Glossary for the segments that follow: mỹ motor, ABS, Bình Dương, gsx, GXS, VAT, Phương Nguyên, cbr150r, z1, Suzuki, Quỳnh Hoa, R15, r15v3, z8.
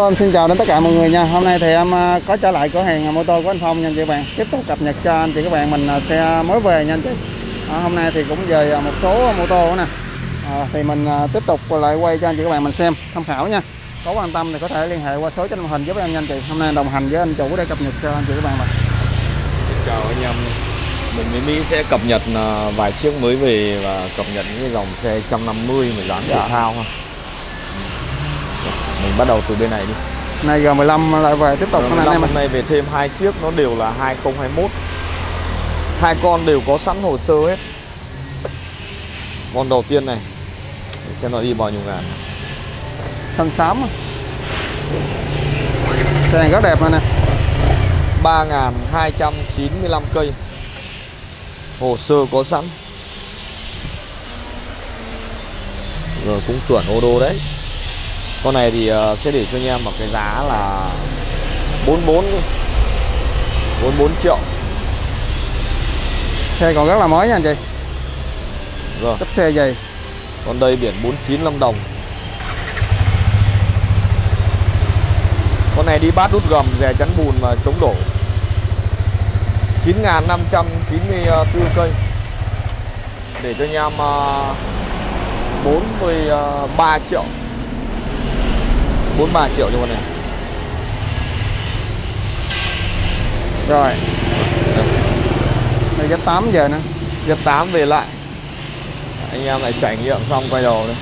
Motor xin chào đến tất cả mọi người nha. Hôm nay thì em có trở lại cửa hàng motor của anh Phong nha anh chị bạn. Tiếp tục cập nhật cho anh chị các bạn mình xe mới về nha anh chị. Hôm nay thì cũng về một số mô tô nè. Thì mình tiếp tục lại quay cho anh chị các bạn mình xem tham khảo nha. Có quan tâm thì có thể liên hệ qua số trên màn hình giúp em nha anh chị. Hôm nay đồng hành với anh chủ để cập nhật cho anh chị các bạn mình. Xin chào anh em. Mình Mỹ sẽ cập nhật vài chiếc mới về và cập nhật những cái dòng xe 150 mà dán thể thao ha. Mình bắt đầu từ bên này đi. Này G15 lại về tiếp tục. Hôm nay về thêm hai chiếc, nó đều là 2021. Hai con đều có sẵn hồ sơ hết. Con đầu tiên này, để xem nó đi bao nhiêu ngàn. Thân xám. Xe này rất đẹp này nè. 3.295 cây. Hồ sơ có sẵn. Rồi cũng chuẩn ô đô đấy. Con này thì sẽ để cho anh em một cái giá là 44 triệu. Xe còn rất là mới nha anh chị. Rồi. Cấp xe dày. Còn đây biển 49 Lâm Đồng. Con này đi bát đút gầm, dè chắn bùn và chống đổ. 9.594 cây. Để cho anh em 43 triệu. 43 triệu cho con này. Rồi. Đây Z8 giờ nữa. Z8 về lại. Anh em lại trải nghiệm xong quay đầu đây.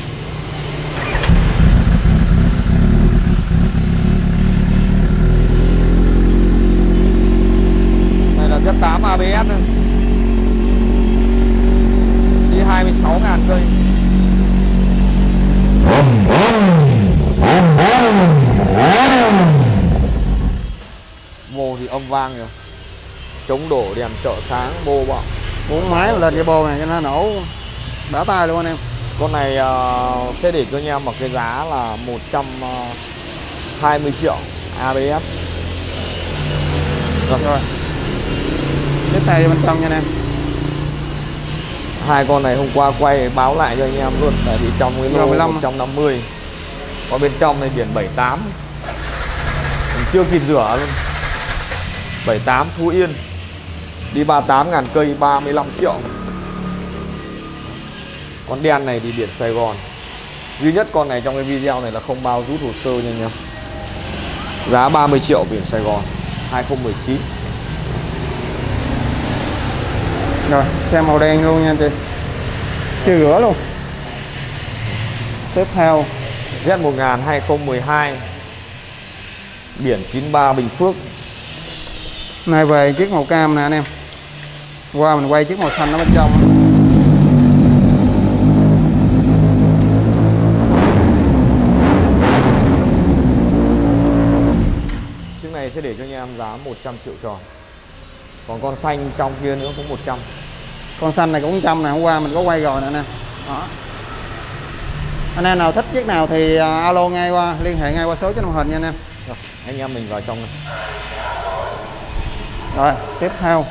Đây là Z8 ABS đây. Đi 26.000 cây. Vô thì âm vang rồi. Chống đổ, đèn trợ sáng, bô bọ. Bốn máy lên cái bô này cho nó nổ đá tai luôn anh em. Con này sẽ để cho anh em một cái giá là 120 triệu ABS. Rồi. Tiếp tay bên trong nha anh em. Hai con này hôm qua quay báo lại cho anh em luôn. Tại vì trong cái lô 150. Còn bên trong này biển 78. Mình chưa kịp rửa luôn. 78 Phú Yên. Đi 38.000 cây, 35 triệu. Con đen này thì biển Sài Gòn. Duy nhất con này trong cái video này là không bao rút hồ sơ nha anh em. Giá 30 triệu biển Sài Gòn 2019. Rồi, xe màu đen luôn nha anh chị. Chưa rửa luôn. Tiếp theo Z1000 2012. Biển 93 Bình Phước. Nay về chiếc màu cam nè anh em. Qua mình quay chiếc màu xanh ở bên trong. Chiếc này sẽ để cho anh em giá 100 triệu tròn. Còn con xanh trong kia nữa cũng 100. Con xanh này cũng 100 nè, hôm qua mình có quay rồi nè anh em. Đó. Anh em nào thích chiếc nào thì alo ngay qua, liên hệ ngay qua số trên màn hình nha anh em. Rồi, anh em mình vào trong này. Rồi, tiếp theo.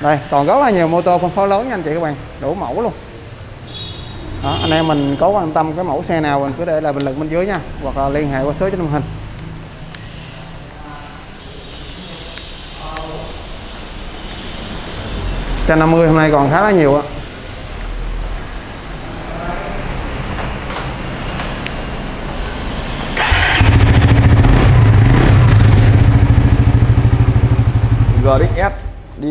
Đây, còn rất là nhiều mô tô phân phối lớn nha anh chị các bạn, đủ mẫu luôn. Đó, anh em mình có quan tâm cái mẫu xe nào mình cứ để lại bình luận bên dưới nha, hoặc là liên hệ qua số trên màn hình. Trên 50 hôm nay còn khá là nhiều ạ. GXS đi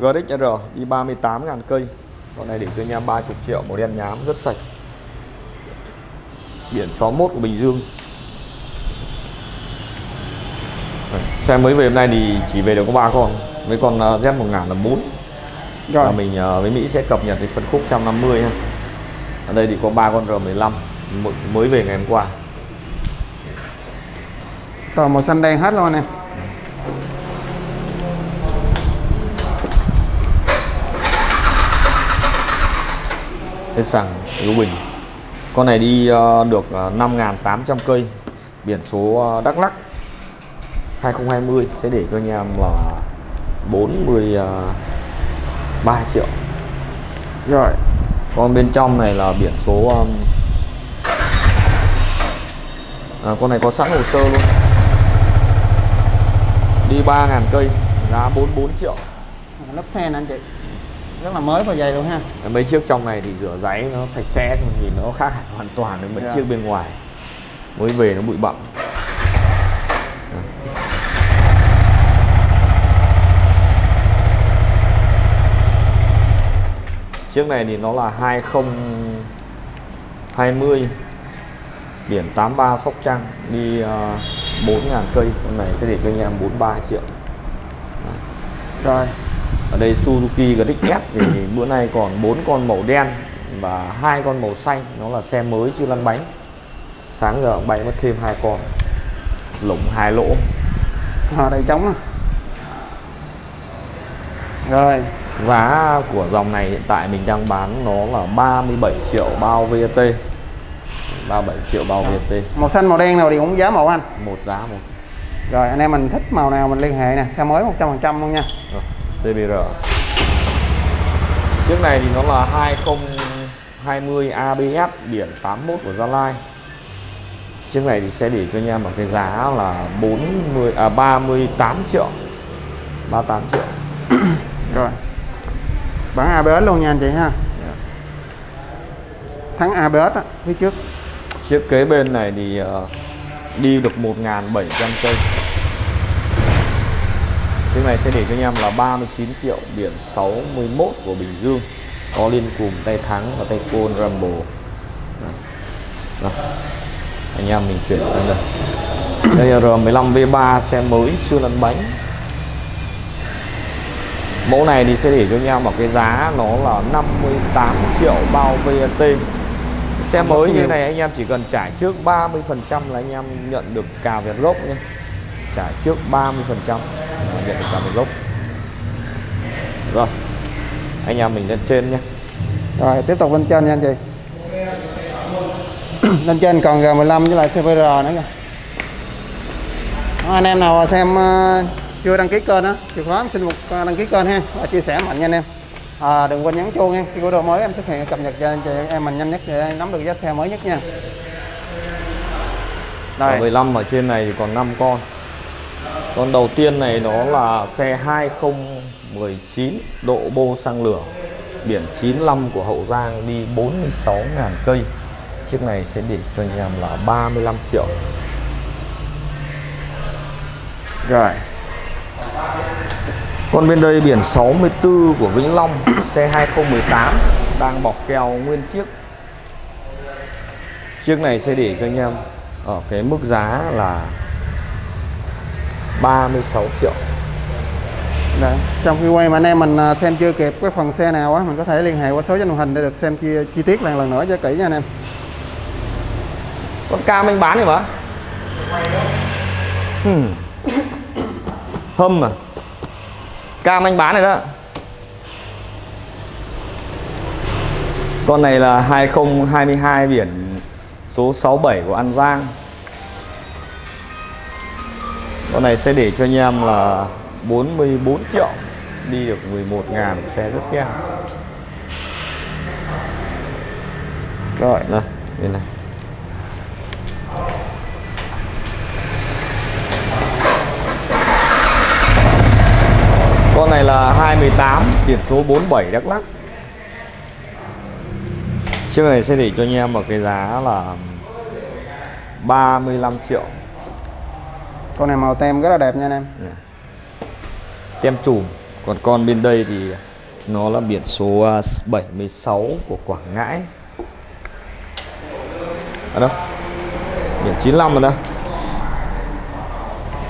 GXR đi 38.000 cây. Con này để cho anh em 30 triệu, màu đen nhám rất sạch. Biển 61 của Bình Dương. Xe mới về hôm nay thì chỉ về được có 3 con. Với con Z1000 là 4. Rồi. Và mình với Mỹ sẽ cập nhật cái phân khúc 150 ha. Ở đây thì có 3 con R15 mới về ngày hôm qua. Còn màu xanh đen hết luôn nè. Hết sẵn Lưu Bình. Con này đi được 5.800 cây. Biển số Đắk Lắk 2020 sẽ để cho anh em là 43 triệu. Rồi. Con bên trong này là biển số Con này có sẵn hồ sơ luôn, đi 3.000 cây, giá 44 triệu. Lốp xe nè anh chị, rất là mới và dày luôn ha. Mấy chiếc trong này thì rửa ráy nó sạch sẽ, nhìn nó khác hoàn toàn với mấy chiếc bên ngoài, mới về nó bụi bặm. Chiếc này thì nó là 2020, biển 83 Sóc Trăng, đi 4.000 cây. Con này sẽ để cho anh em 43 triệu. Rồi ở đây Suzuki GXS thì bữa nay còn 4 con màu đen và 2 con màu xanh, nó là xe mới chưa lăn bánh. Sáng giờ bay mất thêm 2 con, lủng 2 lỗ ở đây trống này. Rồi giá của dòng này hiện tại mình đang bán nó là 37 triệu bao VAT, 37 triệu bao VAT. Màu xanh màu đen nào thì cũng giá màu anh, một giá một. Rồi anh em mình thích màu nào mình liên hệ nè, xe mới 100% luôn nha. Rồi, CBR. Chiếc này thì nó là 2020 ABS, biển 81 của Gia Lai. Chiếc này thì sẽ để cho anh em ở cái giá là 38 triệu, 38 triệu. Rồi bán ABS luôn nha anh chị ha, thắng ABS á, phía trước. Chiếc kế bên này thì đi được 1.700 cây. Chiếc này sẽ để cho anh em là 39 triệu, biển 61 của Bình Dương, có liên cùm tay thắng và tay côn Rumble. Rồi, anh em mình chuyển sang đây. Đây là R15V3, xe mới chưa lăn bánh. Mẫu này thì sẽ để cho anh em vào cái giá nó là 58 triệu bao VAT. Xe mới như này anh em chỉ cần trả trước 30% là anh em nhận được cả Việt gốc nhé. Trả trước 30% nhận được cả Việt gốc. Rồi, anh em mình lên trên nhé. Rồi, tiếp tục lên trên nha anh chị. Lên trên còn G15 với lại CBR nữa kìa. Anh em nào xem chưa đăng ký kênh á, chìa khóa em xin một đăng ký kênh ha, và chia sẻ mạnh nha anh em. Đừng quên nhấn chuông nha, khi có đồ mới em xuất hiện cập nhật cho anh chị em mình nhanh nhất để nắm được giá xe mới nhất nha. Rồi 15 ở trên này thì còn 5 con. Con đầu tiên này nó là xe 2019 độ bô sang lửa, biển 95 của Hậu Giang, đi 46.000 cây. Chiếc này sẽ để cho anh em là 35 triệu. Rồi con bên đây biển 64 của Vĩnh Long, xe 2018 đang bọc kèo nguyên chiếc. Chiếc này sẽ để cho anh em ở cái mức giá là 36 triệu. Đấy, trong khi quay mà anh em mình xem chưa kịp cái phần xe nào á, mình có thể liên hệ qua số trên màn hình để được xem chi tiết lần nữa cho kỹ nha anh em. Con cam anh bán gì mà hâm mà cam anh bán này đó. Con này là 2022, biển số 67 của An Giang. Con này sẽ để cho anh em là 44 triệu, đi được 11.000, xe rất kém. Rồi đây này, con này là 28, biển số 47 Đắk Lắk. Chiếc này sẽ để cho anh em ở cái giá là 35 triệu. Con này màu tem rất là đẹp nha anh em, tem chùm. Còn con bên đây thì nó là biển số 76 của Quảng Ngãi. Ở đâu? Biển 95 ở đâu?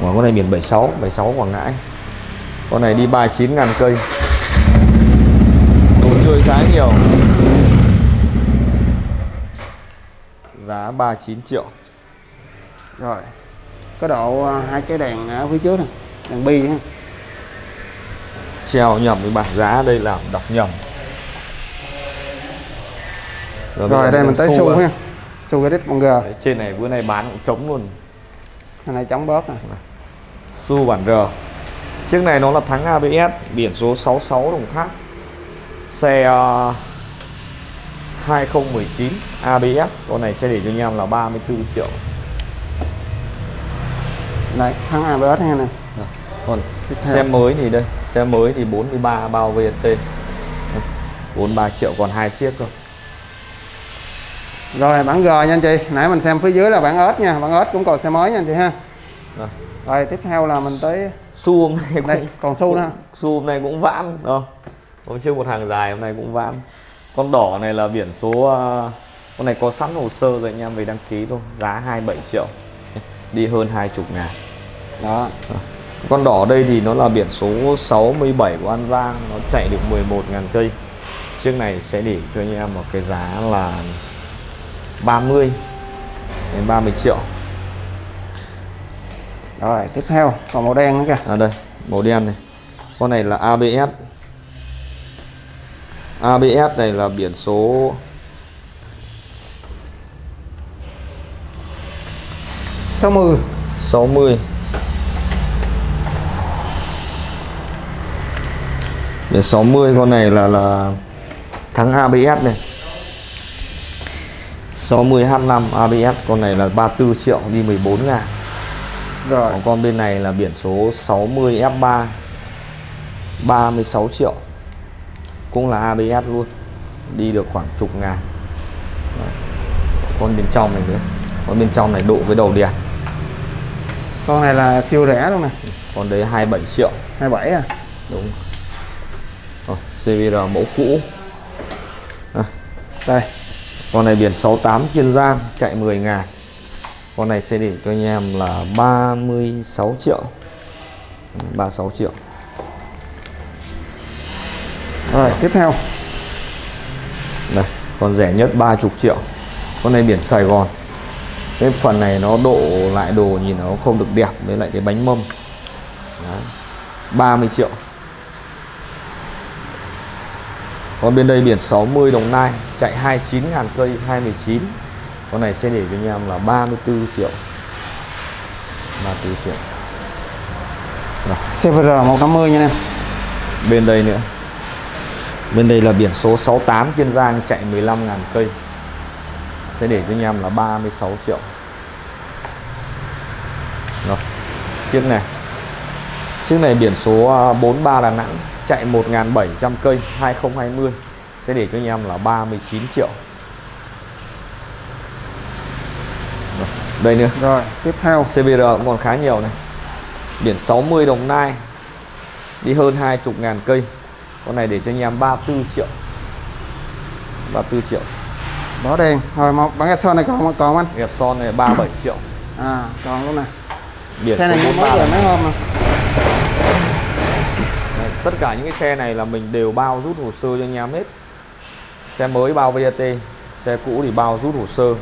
Còn con này biển 76 Quảng Ngãi. Con này đi 39.000 cây. Đồ chơi khá nhiều. Giá 39 triệu. Rồi. Có độ hai cái đèn ở phía trước này, đèn bi ha. Treo nhầm với bảng giá, đây là đọc nhầm. Rồi đây mình tới Su ha. Su GX1G. Đấy, trên này bữa nay bán cũng trống luôn. Con này trống bóp này. Su bản R. Chiếc này nó là thắng ABS, biển số 66 Đồng Tháp, xe 2019 ABS. Con này sẽ để cho anh em là 34 triệu. Đấy, hãng ABS này này. Còn xe mới thì đây, xe mới thì 43 bao VAT, 43 triệu còn 2 chiếc thôi. Rồi bản G nha anh chị, nãy mình xem phía dưới là bản ớt nha, bản ớt cũng còn xe mới nha anh chị ha. Rồi, rồi tiếp theo là mình tới Su hôm nay cũng, đây, còn Su nữa. Su hôm nay cũng vãn, hôm trước một hàng dài hôm nay cũng vãn. Con đỏ này là biển số, con này có sẵn hồ sơ rồi anh em về đăng ký thôi, giá 27 triệu, đi hơn 20 ngàn. Đó. Con đỏ đây thì nó là biển số 67 của An Giang, nó chạy được 11.000 cây. Chiếc này sẽ để cho anh em một cái giá là 30 đến 30 triệu. Rồi tiếp theo còn màu đen nữa kìa. À đây, màu đen này. Con này là ABS. ABS này là biển số 60. Biển 60, con này là thắng ABS này. 60H5 ABS, con này là 34 triệu đi 14 ngàn. Rồi. Còn con bên này là biển số 60F3, 36 triệu. Cũng là ABS luôn. Đi được khoảng chục ngàn. Đó. Con bên trong này nữa. Con bên trong này độ với đầu đèn. Con này là siêu rẻ luôn này. Con đấy 27 triệu. 27 à? Đúng. Rồi, CBR mẫu cũ. À, đây. Con này biển 68 Kiên Giang, chạy 10 ngàn. Con này sẽ để cho anh em là 36 triệu. 36 triệu. Rồi, tiếp theo. Đây, con rẻ nhất 30 triệu. Con này biển Sài Gòn. Cái phần này nó độ lại đồ nhìn nó không được đẹp với lại cái bánh mâm. Đó. 30 triệu. Còn bên đây biển 60 Đồng Nai, chạy 29.000 cây, 29. Con này sẽ để cho anh em là 34 triệu. 34 triệu. CBR 150 nha em. Bên đây nữa. Bên đây là biển số 68 Kiên Giang, chạy 15.000 cây. Sẽ để cho anh em là 36 triệu. Rồi. Chiếc này. Chiếc này biển số 43 Đà Nẵng, chạy 1.700 cây, 2020. Sẽ để cho anh em là 39 triệu. Rồi, đây nữa. Rồi, tiếp theo. CBR cũng còn khá nhiều này. Biển 60 Đồng Nai, đi hơn 20.000 cây. Con này để cho anh em 34 triệu. 34 triệu. Đó đèn. Rồi, một bán Epson này còn anh? Epson này 37 triệu. À, còn luôn này. Biển xe này mới rồi mấy hôm này. Tất cả những cái xe này là mình đều bao rút hồ sơ cho anh em hết. Xe mới bao VAT, xe cũ thì bao rút hồ sơ.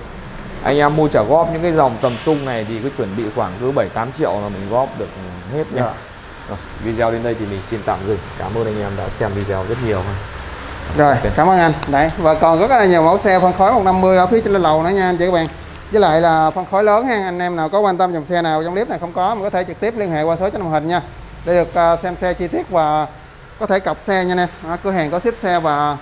Anh em mua trả góp những cái dòng tầm trung này thì cứ chuẩn bị khoảng cứ 7-8 triệu là mình góp được hết nha. Rồi, video đến đây thì mình xin tạm dừng. Cảm ơn anh em đã xem video rất nhiều. Rồi, okay. Cảm ơn anh. Đấy, và còn rất là nhiều mẫu xe phân khối 150 ở phía trên lầu nữa nha anh chị các bạn. Với lại là phân khối lớn ha, anh em nào có quan tâm dòng xe nào trong clip này không có, mình có thể trực tiếp liên hệ qua số trên màn hình nha. Để được xem xe chi tiết và có thể cọc xe nha anh em. Cửa hàng có ship xe và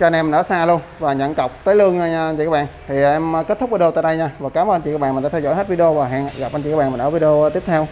cho anh em ở xa luôn và nhận cọc tới lương nha anh chị các bạn. Thì em kết thúc video tại đây nha. Và cảm ơn anh chị các bạn mình đã theo dõi hết video và hẹn gặp anh chị các bạn mình ở video tiếp theo.